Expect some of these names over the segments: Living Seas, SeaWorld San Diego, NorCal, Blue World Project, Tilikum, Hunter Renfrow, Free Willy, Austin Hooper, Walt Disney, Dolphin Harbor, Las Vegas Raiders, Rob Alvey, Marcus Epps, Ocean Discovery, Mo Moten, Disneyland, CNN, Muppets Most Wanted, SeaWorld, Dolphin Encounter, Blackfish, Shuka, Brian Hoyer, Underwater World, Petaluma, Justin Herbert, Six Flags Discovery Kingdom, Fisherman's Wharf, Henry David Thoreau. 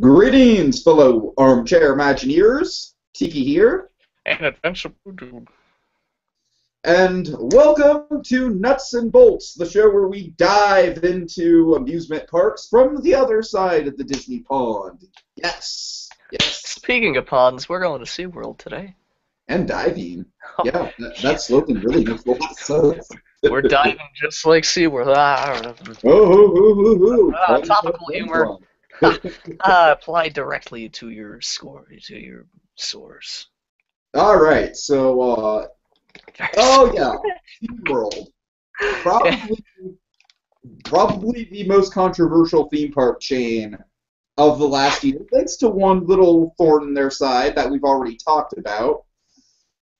Greetings, fellow armchair Imagineers. Tiki here. And Adventure Voodoo. And welcome to Nuts and Bolts, the show where we dive into amusement parks from the other side of the Disney pond. Yes. Yes. Speaking of ponds, we're going to SeaWorld today. And diving. Oh. Yeah, that slogan really makes a lot of sense. We're diving just like SeaWorld. Topical humor. Apply directly to your score, to your source. All right, so oh yeah, SeaWorld, probably the most controversial theme park chain of the last year, thanks to one little thorn in their side that we've already talked about.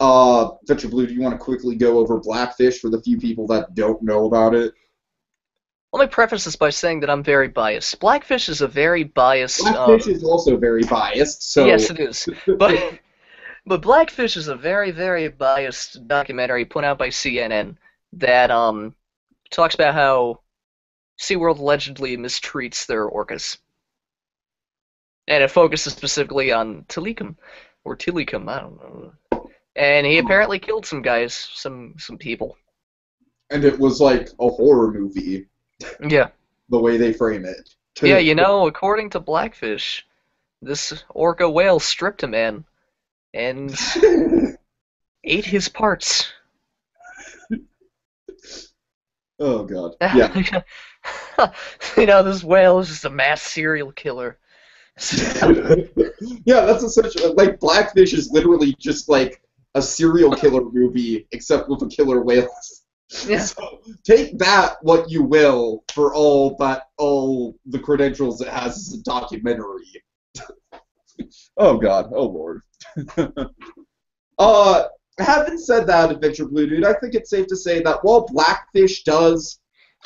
Adventure Blue, do you want to quickly go over Blackfish for the few people that don't know about it? Let me preface this by saying that I'm very biased. Blackfish is a very biased... Blackfish is also very biased, so... Yes, it is. But Blackfish is a very, very biased documentary put out by CNN that talks about how SeaWorld allegedly mistreats their orcas. And it focuses specifically on Tilikum, or Tilikum, I don't know. And he apparently killed some guys, some people. And it was like a horror movie. Yeah. The way they frame it. Yeah, you know, according to Blackfish, this orca whale stripped a man and ate his parts. Oh, God. Yeah. You know, this whale is just a mass serial killer. Yeah, that's essentially, like, Blackfish is literally just, like, a serial killer movie, except with a killer whale. Yeah. So take that what you will for all the credentials it has as a documentary. Oh God, oh Lord. Having said that, Adventure Blue Dude, I think it's safe to say that while Blackfish does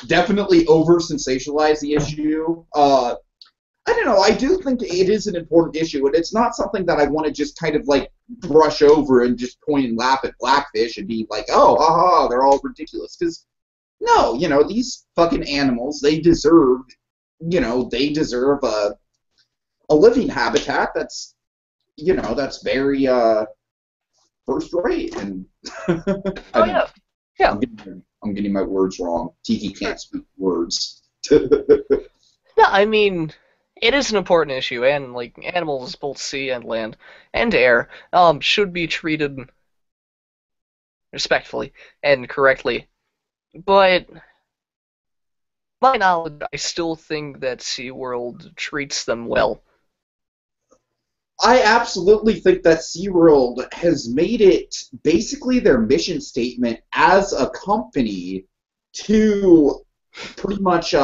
definitely over-sensationalize the issue, I don't know, I do think it is an important issue, and it's not something that I want to just kind of, like, brush over and just point and laugh at Blackfish and be like, oh, haha, they're all ridiculous. Because, no, you know, these fucking animals, they deserve, you know, they deserve a living habitat that's, you know, that's very first rate. And oh, yeah. Yeah. I'm getting my words wrong. Tiki can't speak words. No, I mean... It is an important issue, and like animals, both sea and land and air, should be treated respectfully and correctly. But, by my knowledge, I still think that SeaWorld treats them well. I absolutely think that SeaWorld has made it basically their mission statement as a company to pretty much.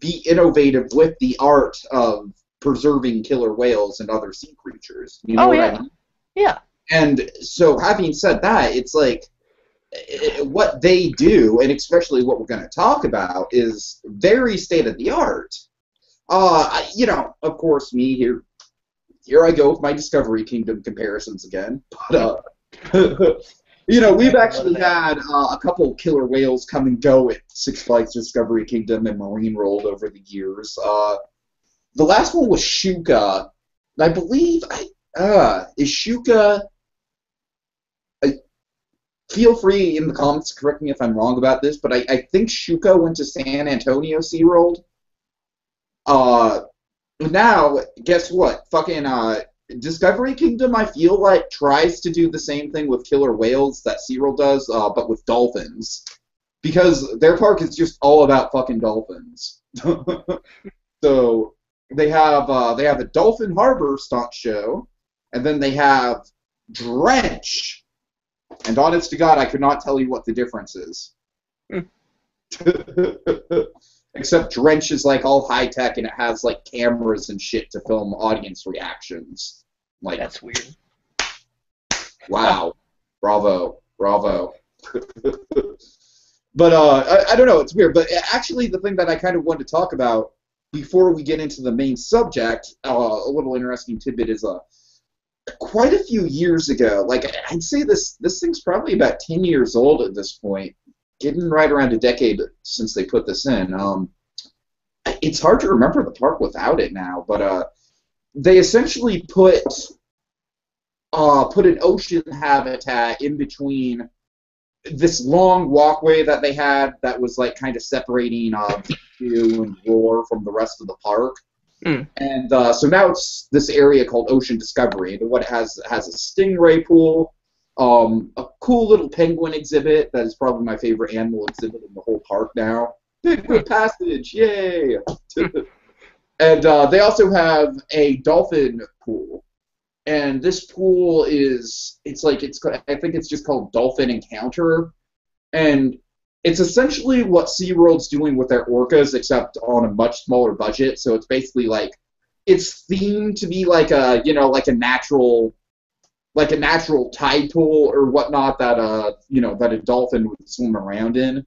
Be innovative with the art of preserving killer whales and other sea creatures. You know oh, what yeah. I mean? Yeah. And so having said that, it's like what they do, and especially what we're going to talk about, is very state-of-the-art. You know, of course, me, here I go with my Discovery Kingdom comparisons again. But, you know, we've actually had a couple killer whales come and go at Six Flags Discovery Kingdom and Marine World over the years. The last one was Shuka. I believe is Shuka. Feel free in the comments to correct me if I'm wrong about this, but I think Shuka went to San Antonio SeaWorld. Now guess what? Fucking Discovery Kingdom, I feel like, tries to do the same thing with killer whales that SeaWorld does, but with dolphins. Because their park is just all about fucking dolphins. So they have a Dolphin Harbor stunt show, and then they have Drench. And honest to God, I could not tell you what the difference is. Except Drench is, like, all high-tech, and it has, like, cameras and shit to film audience reactions. Like, that's weird. Wow. Bravo. Bravo. But, I don't know, it's weird. But actually the thing that I kind of wanted to talk about before we get into the main subject, a little interesting tidbit is quite a few years ago, like, I'd say this thing's probably about 10 years old at this point. Getting right around a decade since they put this in. It's hard to remember the park without it now, but they essentially put an ocean habitat in between this long walkway that they had that was like kind of separating View and Roar from the rest of the park. And so now it's this area called Ocean Discovery. What it has a stingray pool, a cool little penguin exhibit that is probably my favorite animal exhibit in the whole park now. Penguin Passage, yay! And they also have a dolphin pool. And this pool is, I think it's just called Dolphin Encounter. And it's essentially what SeaWorld's doing with their orcas, except on a much smaller budget. So it's basically like, it's themed to be like a, like a natural tide pool or whatnot that, that a dolphin would swim around in.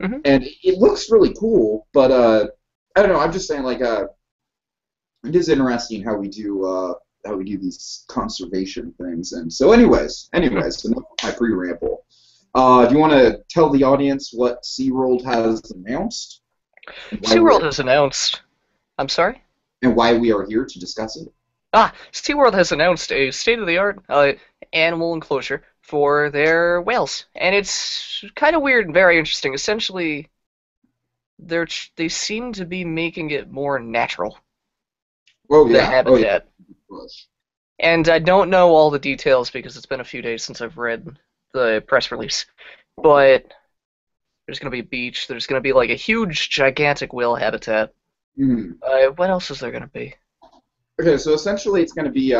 Mm-hmm. And it looks really cool, but, I don't know, I'm just saying, like, it is interesting how we do these conservation things. And so anyways, enough of my pre-ramble. Do you want to tell the audience what SeaWorld has announced? SeaWorld has announced... I'm sorry? And why we are here to discuss it. SeaWorld has announced a state-of-the-art animal enclosure for their whales. And it's kind of weird and very interesting. Essentially, they seem to be making it more natural. Oh, yeah. The habitat. Oh, yeah. And I don't know all the details because it's been a few days since I've read the press release, but there's going to be a beach, there's going to be like a huge, gigantic whale habitat. What else is there going to be? Okay, so essentially it's going to be,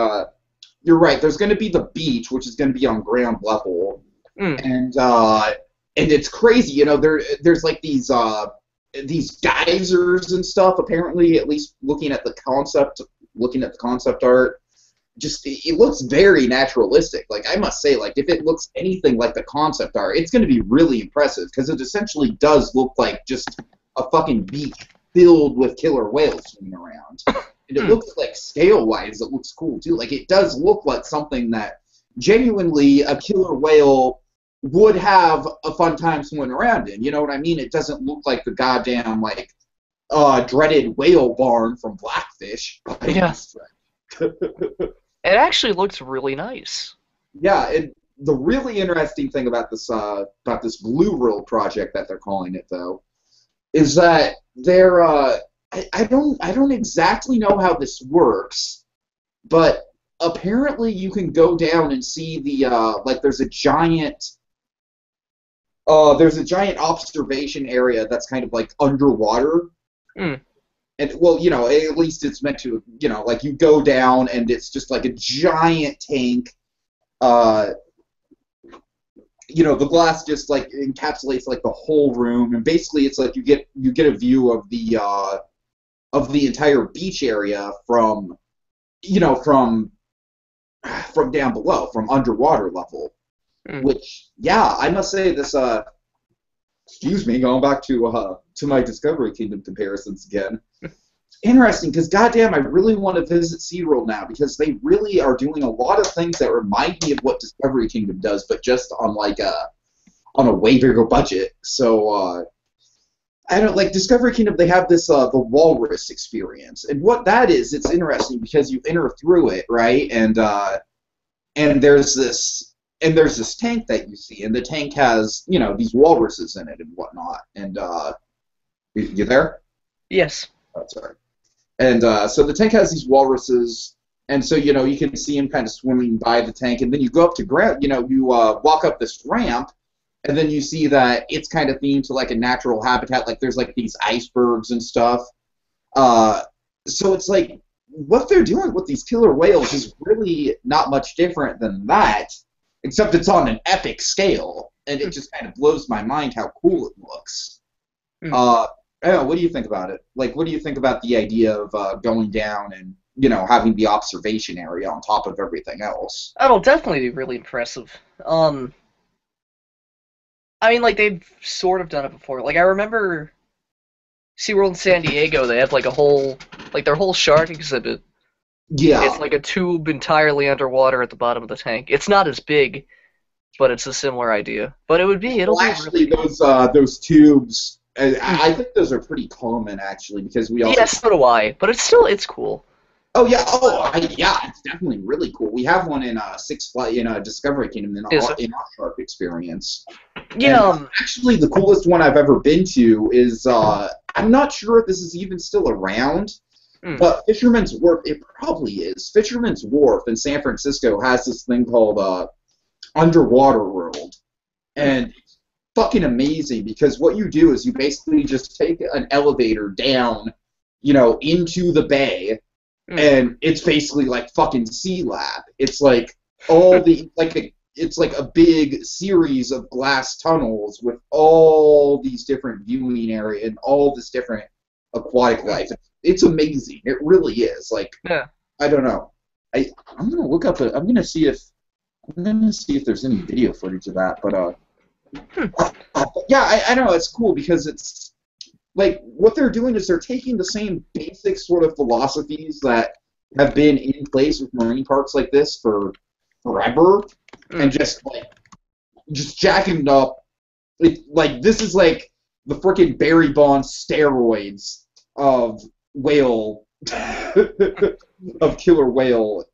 you're right, there's going to be the beach, which is going to be on ground level, and it's crazy, you know, there's like these geysers and stuff, apparently, at least looking at the concept art, just it looks very naturalistic. Like, I must say, like, if it looks anything like the concept art, it's going to be really impressive, because it essentially does look like just a fucking beach filled with killer whales swimming around. And it looks like, scale-wise, it looks cool, too. Like, it does look like something that genuinely a killer whale would have a fun time swimming around in. You know what I mean? It doesn't look like the goddamn, like, dreaded whale barn from Blackfish. Yes. Yeah. It actually looks really nice. Yeah, and the really interesting thing about this Blue World project that they're calling it, though, is that they're I don't exactly know how this works, but apparently you can go down and see the like there's a giant observation area that's kind of like underwater. And, well, you know, at least it's meant to, you know, like, you go down and it's just like a giant tank. You know, the glass just, like, encapsulates, like, the whole room. And basically it's like you get a view of the entire beach area from down below, from underwater level. Which, yeah, I must say this, excuse me, going back to my Discovery Kingdom comparisons again. It's interesting, because goddamn, I really want to visit SeaWorld now, because they really are doing a lot of things that remind me of what Discovery Kingdom does, but just on like on a way bigger budget. So I don't like Discovery Kingdom. They have this the walrus experience, and what that is, it's interesting because you enter through it, right? And there's this tank that you see, and the tank has, you know, these walruses in it and whatnot. And you there? Yes. Oh, sorry. And so the tank has these walruses, and so, you know, you can see them kind of swimming by the tank, and then you go up to ground, you know, you walk up this ramp, and then you see that it's kind of themed to like a natural habitat, like there's like these icebergs and stuff. So it's like what they're doing with these killer whales is really not much different than that, except it's on an epic scale, and it just kind of blows my mind how cool it looks. I don't know, what do you think about it? Like, what do you think about the idea of going down and, you know, having the observation area on top of everything else? That'll definitely be really impressive. I mean, like, they've sort of done it before. Like, I remember SeaWorld in San Diego, they have, like, a whole, like, their whole shark exhibit. Yeah. It's like a tube entirely underwater at the bottom of the tank. It's not as big, but it's a similar idea. But it would be, it'll well, actually, be really those tubes, I think those are pretty common, actually, because we all... Yes, so do I, but it's still, it's cool. Oh yeah, it's definitely really cool. We have one in Six Flags, in Discovery Kingdom, in our Shark Experience. Yeah. And, actually, the coolest one I've ever been to is I'm not sure if this is even still around, but Fisherman's Wharf. It probably is. Fisherman's Wharf in San Francisco has this thing called Underwater World, and it's fucking amazing because what you do is you basically just take an elevator down, into the bay. And it's basically like fucking Sea Lab. It's like all the it's like a big series of glass tunnels with all these different viewing areas and all this different aquatic life. It's amazing. It really is. I don't know. I'm gonna look up. I'm gonna see if there's any video footage of that. But I know it's cool because it's. Like, what they're doing is they're taking the same basic sort of philosophies that have been in place with marine parks like this for forever, and just jacking it up. This is like the frickin' Barry Bonds steroids of whale, of killer whale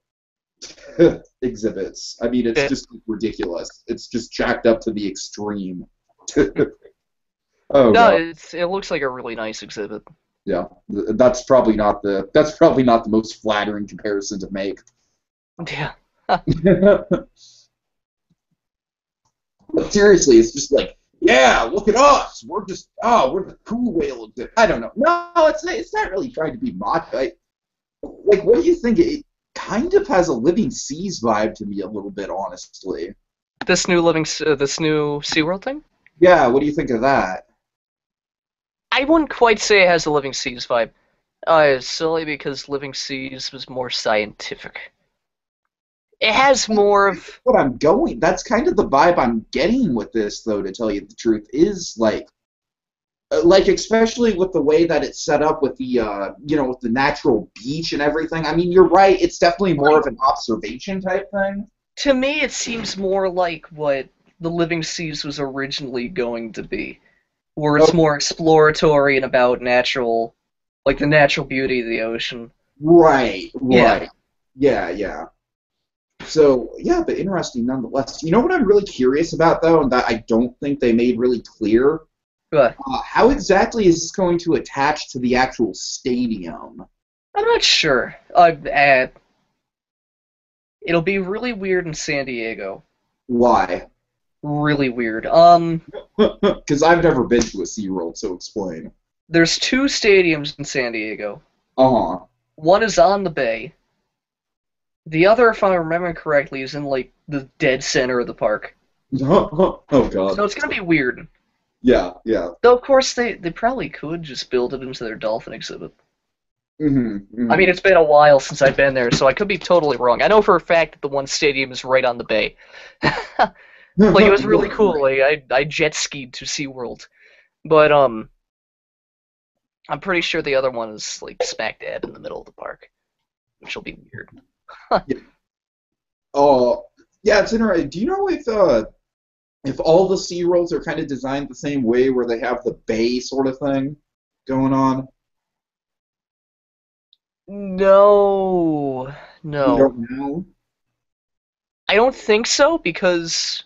exhibits. I mean, it's just ridiculous. It's just jacked up to the extreme. Oh, no, it looks like a really nice exhibit. Yeah, that's probably not the most flattering comparison to make. Yeah. But seriously, it's just like, yeah, look at us. We're just we're the cool whale exhibit. I don't know. No, it's not really trying to be mock. Like, what do you think? It kind of has a Living Seas vibe to me a little bit, honestly. This new SeaWorld thing. Yeah, what do you think of that? I wouldn't quite say it has a Living Seas vibe. It's silly because Living Seas was more scientific. It has more of... What I'm going... That's kind of the vibe I'm getting with this, though, to tell you the truth, is, especially with the way that it's set up with the, with the natural beach and everything. I mean, you're right. It's definitely more of an observation type thing. To me, it seems more like what the Living Seas was originally going to be, where it's more exploratory and about natural, the natural beauty of the ocean. Right. Yeah. So, yeah, but interesting nonetheless. You know what I'm really curious about, though, and that I don't think they made really clear? What? How exactly is this going to attach to the actual stadium? I'm not sure. It'll be really weird in San Diego. Why? Really weird. Because I've never been to a SeaWorld, so explain. There's two stadiums in San Diego. Uh-huh. One is on the bay. The other, if I remember correctly, is in, the dead center of the park. Oh, God. So it's going to be weird. Yeah. Though, of course, they probably could just build it into their dolphin exhibit. Mm-hmm. I mean, it's been a while since I've been there, so I could be totally wrong. I know for a fact that the one stadium is right on the bay. It was really cool. I jet skied to SeaWorld. But I'm pretty sure the other one is smack dab in the middle of the park, which will be weird. Yeah, it's interesting. Do you know if all the SeaWorlds are kind of designed the same way where they have the bay sort of thing going on? No. You don't know? I don't think so because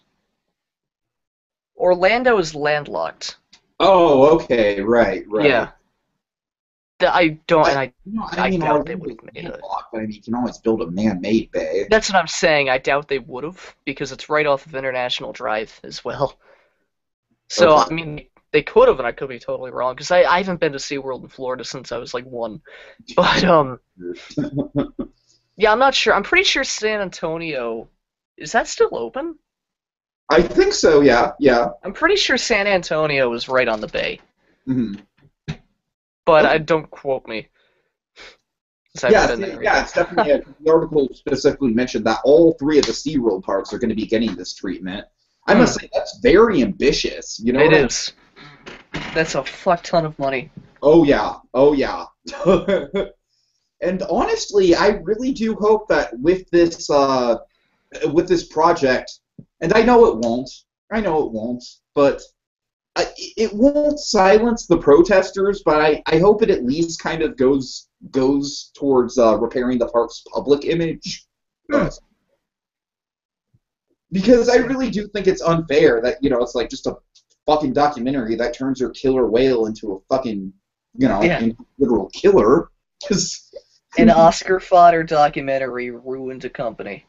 Orlando is landlocked. Oh, okay, right. Yeah. I doubt they would have made it. But I mean, you can always build a man-made bay. That's what I'm saying. I doubt they would have because it's right off of International Drive as well. So, okay. I mean, they could have, and I could be totally wrong because I haven't been to SeaWorld in Florida since I was, one. But, yeah, I'm not sure. I'm pretty sure San Antonio... Is that still open? I think so, yeah. I'm pretty sure San Antonio is right on the bay. Mm-hmm. But don't quote me. Yeah, it's definitely the article specifically mentioned that all three of the SeaWorld parks are going to be getting this treatment. I must say, that's very ambitious. You know it is. That's a fuck ton of money. Oh, yeah. And honestly, I really do hope that with this project, and I know it won't, but It won't silence the protesters, but I hope it at least kind of goes towards repairing the park's public image. Because I really do think it's unfair that, you know, it's like just a fucking documentary that turns your killer whale into a fucking, you know, literal killer. An Oscar fodder documentary ruined a company.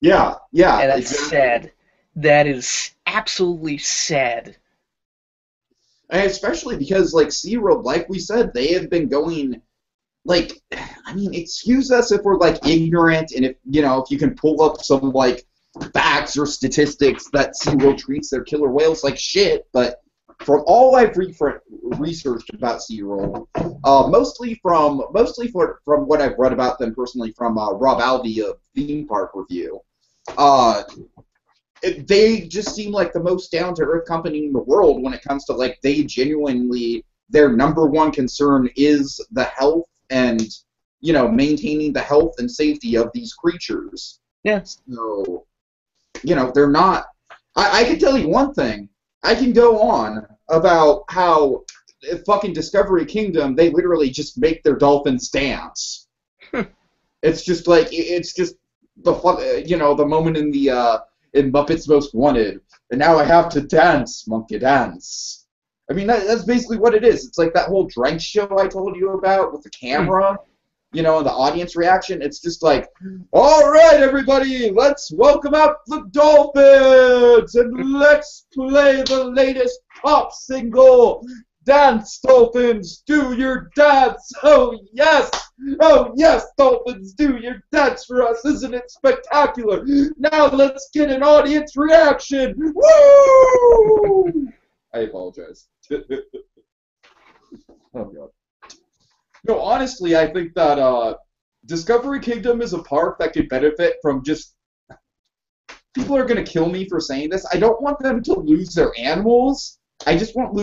Yeah, yeah. And that's sad. That is absolutely sad. And especially because, like, SeaWorld, like we said, they have been going, like, I mean, excuse us if we're, like, ignorant, and if, you know, if you can pull up some, like, facts or statistics that SeaWorld treats their killer whales like shit, but from all I've researched about SeaWorld, mostly from what I've read about them personally from Rob Alvey of Theme Park Review, they just seem like the most down-to-earth company in the world when it comes to, like, they genuinely, their number one concern is the health and, you know, maintaining the health and safety of these creatures. Yes. So, you know, they're not, I can tell you one thing. I can go on about how fucking Discovery Kingdom, they literally just make their dolphins dance. It's just like, it's just the, you know, the moment in the, in Muppets Most Wanted, and now I have to dance, monkey dance. I mean, that's basically what it is. It's like that whole Drench show I told you about with the camera, you know, and the audience reaction. It's just like, all right, everybody, let's welcome out the dolphins, and let's play the latest pop single, Dance, Dolphins, Do Your Dance. Oh, yes, dolphins, do your dance for us. Isn't it spectacular? Now let's get an audience reaction. Woo! I apologize. Oh, God. No, honestly, I think that Discovery Kingdom is a park that could benefit from just... People are going to kill me for saying this. I don't want them to lose their animals. I just want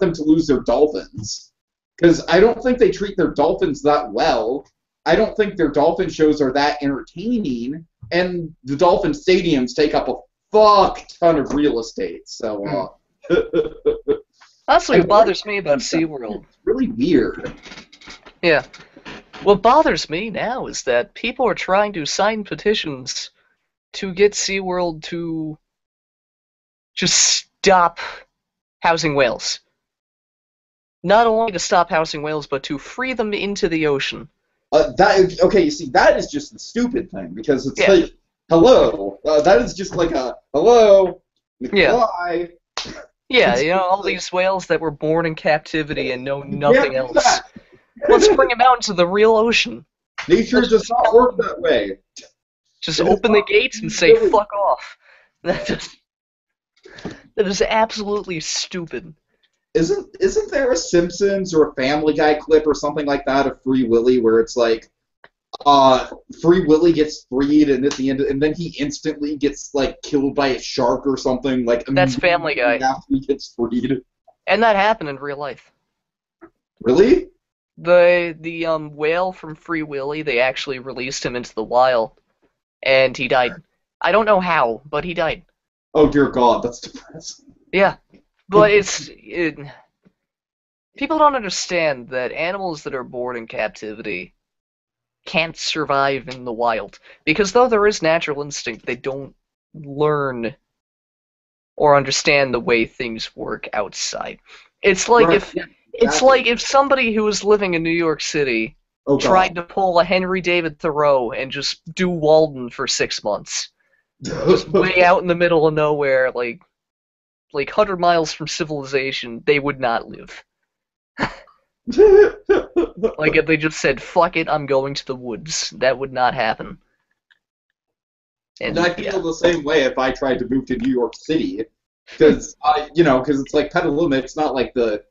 them to lose their dolphins, because I don't think they treat their dolphins that well. I don't think their dolphin shows are that entertaining, and the dolphin stadiums take up a fuck ton of real estate. So that's what bothers me about SeaWorld. It's really weird. Yeah. What bothers me now is that people are trying to sign petitions to get SeaWorld to just stop housing whales. Not only to stop housing whales, but to free them into the ocean. Okay, you see, that is just the stupid thing, because it's like, hello, that is just like a, hello, McFly. Yeah, you know, all these whales that were born in captivity and know nothing else. Let's bring them out into the real ocean. Nature does not work that way. Just open the gates and say, fuck off. That is absolutely stupid. Isn't there a Simpsons or a Family Guy clip or something like that of Free Willy where it's like, Free Willy gets freed and at the end, and then he instantly gets like killed by a shark or something? Like that's Family Guy. After he gets freed, and that happened in real life. Really? The whale from Free Willy, they actually released him into the wild, and he died. I don't know how, but he died. Oh, dear God, that's depressing. Yeah, but people don't understand that animals that are born in captivity can't survive in the wild. Because though there is natural instinct, they don't learn or understand the way things work outside. It's like if somebody who was living in New York City tried to pull a Henry David Thoreau and just do Walden for 6 months. Just way out in the middle of nowhere, like 100 miles from civilization, they would not live. Like if they just said, fuck it, I'm going to the woods. That would not happen. And I feel the same way if I tried to move to New York City. Because, you know, because it's like Petaluma, it's not the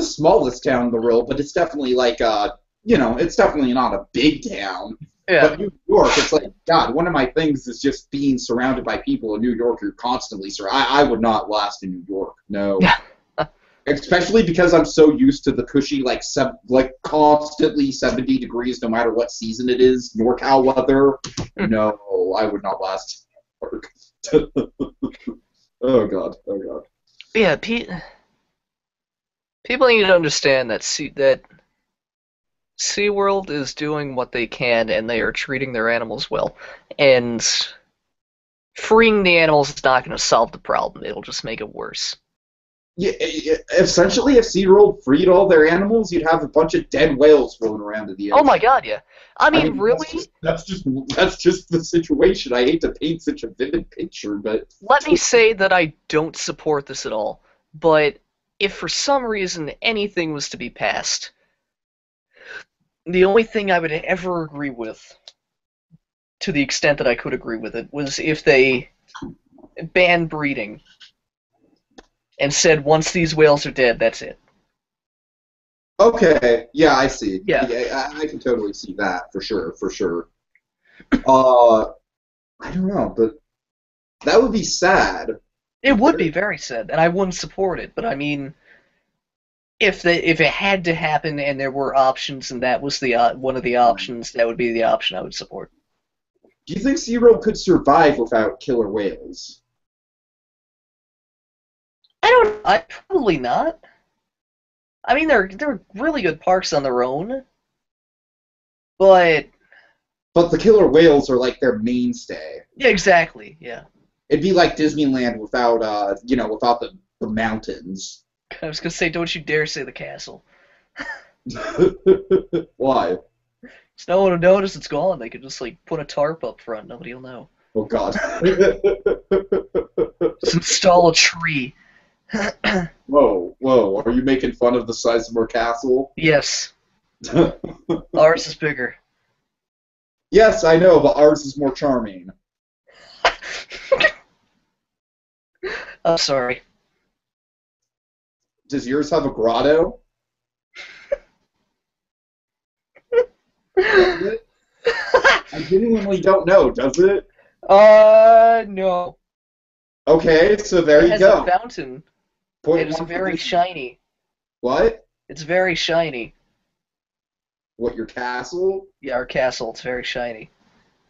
smallest town in the world, but it's definitely like, you know, it's definitely not a big town. Yeah. But New York, it's like, God, one of my things is just being surrounded by people in New York who are constantly surrounded. I would not last in New York, no. Especially because I'm so used to the cushy, like constantly 70 degrees no matter what season it is, NorCal weather. No, I would not last in New York. Oh, God, oh, God. yeah, people need to understand that SeaWorld is doing what they can, and they are treating their animals well. And freeing the animals is not going to solve the problem. It'll just make it worse. Yeah, essentially, if SeaWorld freed all their animals, you'd have a bunch of dead whales floating around in the ocean. Oh my god, yeah. I mean really? That's just the situation. I hate to paint such a vivid picture, but... Let me say that I don't support this at all, but if for some reason anything was to be passed, the only thing I would ever agree with, to the extent that I could agree with it, was if they banned breeding and said, once these whales are dead, that's it. Okay, yeah, I see. Yeah, I can totally see that, for sure. I don't know, but that would be sad. It would be very sad, and I wouldn't support it, but I mean, if it had to happen and there were options and that was the one of the options, that would be the option I would support. Do you think SeaWorld could survive without killer whales? Probably not. I mean, they're really good parks on their own, but the killer whales are like their mainstay. Yeah, exactly. Yeah. It'd be like Disneyland without without the mountains. I was gonna say, don't you dare say the castle. Why? Because no one will notice it's gone. They could just like put a tarp up front. Nobody will know. Oh God. Just install a tree. Whoa, are you making fun of the size of our castle? Yes. Ours is bigger. Yes, I know, but ours is more charming. I'm sorry. Does yours have a grotto? Does it? I genuinely don't know, does it? No. Okay, so there you go. It has a fountain. It's very shiny. What? It's very shiny. What, your castle? Yeah, our castle. It's very shiny.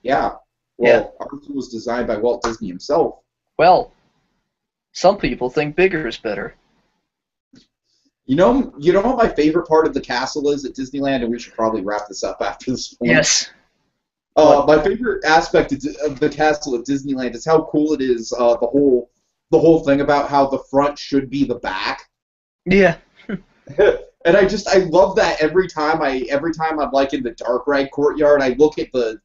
Yeah. Well, yeah. Ours was designed by Walt Disney himself. Well, some people think bigger is better. You know what my favorite part of the castle is at Disneyland, and we should probably wrap this up after this point. Yes. My favorite aspect of the castle at Disneyland is how cool it is. The whole thing about how the front should be the back. Yeah. And I love that every time I'm like in the dark ride courtyard, I look at the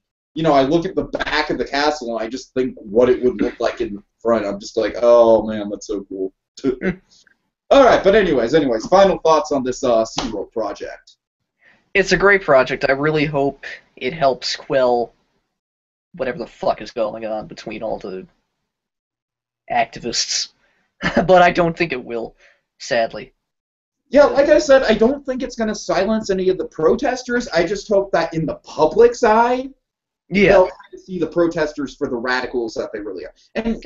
back of the castle and I just think what it would look like in the front. I'm just like, oh man, that's so cool. All right, but anyways, final thoughts on this SeaWorld project. It's a great project. I really hope it helps quell whatever the fuck is going on between all the activists. But I don't think it will, sadly. Yeah, like I said, I don't think it's going to silence any of the protesters. I just hope that in the public's eye, they'll kind of see the protesters for the radicals that they really are. And,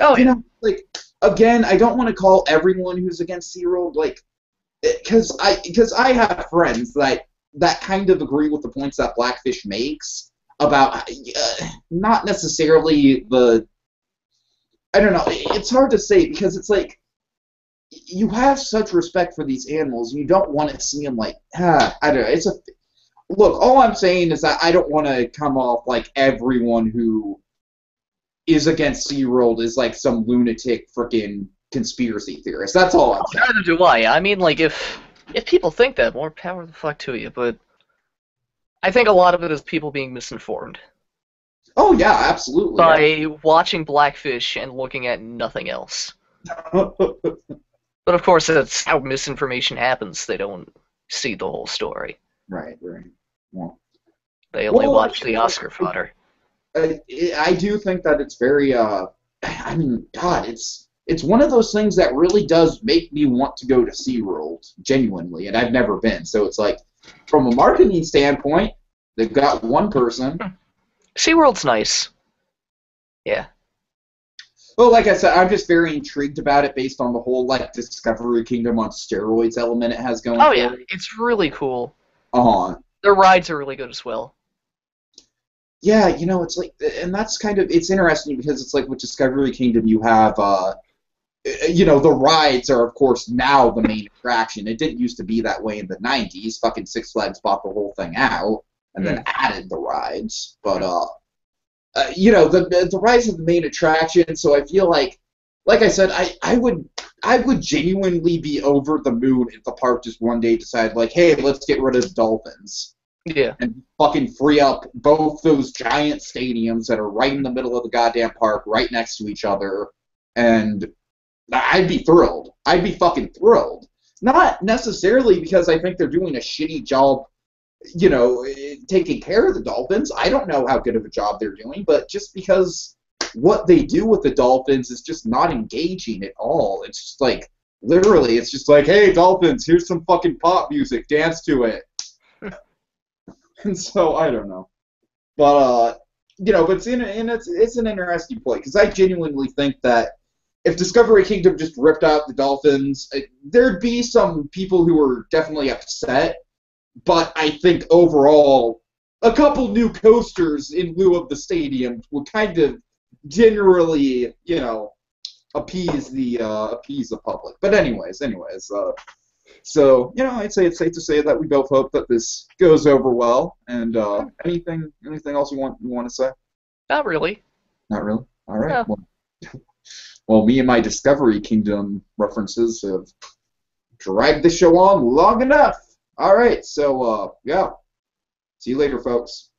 again, I don't want to call everyone who's against SeaWorld, because I have friends that kind of agree with the points that Blackfish makes about not necessarily the... I don't know, it's hard to say because it's like you have such respect for these animals, you don't want to see them like, I don't know, look, all I'm saying is that I don't want to come off like everyone who is against SeaWorld is like some lunatic frickin' conspiracy theorist. That's all I'm saying. Neither do I. I mean, like, if people think that, more power the fuck to you, but I think a lot of it is people being misinformed. Oh, yeah, absolutely. By watching Blackfish and looking at nothing else. But, of course, that's how misinformation happens. They don't see the whole story. Right. Yeah. They only watch the Oscar fodder. I do think that it's very, I mean, God, it's one of those things that really does make me want to go to SeaWorld, genuinely, and I've never been. So it's like, from a marketing standpoint, they've got one person. SeaWorld's nice. Yeah. Well, like I said, I'm just very intrigued about it based on the whole, like, Discovery Kingdom on steroids element it has going on. Oh, yeah, it's really cool. Uh-huh. Their rides are really good as well. Yeah, it's like, and that's kind of, it's interesting because it's like with Discovery Kingdom you have, you know, the rides are, of course, now the main attraction. It didn't used to be that way in the 90s. Fucking Six Flags bought the whole thing out and then added the rides. But, you know, the rides are the main attraction, so I feel like I said, I would genuinely be over the moon if the park just one day decided, like, hey, let's get rid of dolphins. Yeah. And fucking free up both those giant stadiums that are right in the middle of the goddamn park, right next to each other, and I'd be thrilled. I'd be fucking thrilled. Not necessarily because I think they're doing a shitty job, you know, taking care of the dolphins. I don't know how good of a job they're doing, but just because what they do with the dolphins is just not engaging at all. It's just like, literally, it's just like, hey, dolphins, here's some fucking pop music. Dance to it. And so, I don't know. But, you know, but it's an interesting play, because I genuinely think that if Discovery Kingdom just ripped out the dolphins, there'd be some people who were definitely upset, but I think overall, a couple new coasters in lieu of the stadium would kind of generally, you know, appease the public. But anyways, so, you know, I'd say it's safe to say that we both hope that this goes over well. And anything else you want to say? Not really. Not really? All right. No. Well, me and my Discovery Kingdom references have dragged the show on long enough. All right, so, yeah. See you later, folks.